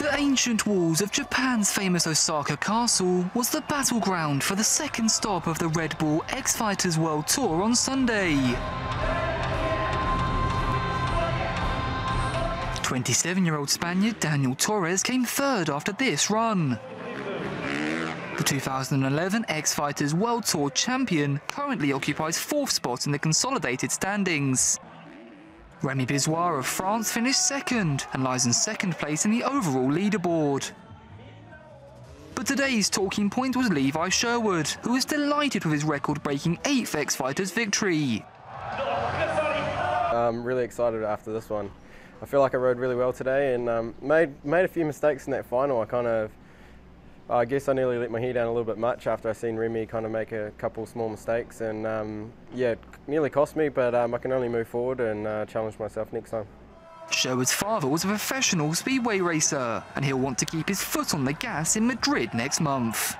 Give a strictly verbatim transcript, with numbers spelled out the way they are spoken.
The ancient walls of Japan's famous Osaka Castle was the battleground for the second stop of the Red Bull X-Fighters World Tour on Sunday. twenty-seven-year-old Spaniard Daniel Torres came third after this run. The two thousand eleven X-Fighters World Tour champion currently occupies fourth spot in the consolidated standings. Remy Bizouard of France finished second and lies in second place in the overall leaderboard. But today's talking point was Levi Sherwood, who was delighted with his record-breaking eighth X-Fighters victory. I'm really excited after this one. I feel like I rode really well today and um, made, made a few mistakes in that final. I kind of, I guess I nearly let my hair down a little bit much after I seen Remy kind of make a couple small mistakes, and um, yeah, it nearly cost me, but um, I can only move forward and uh, challenge myself next time. Sherwood's father was a professional speedway racer and he'll want to keep his foot on the gas in Madrid next month.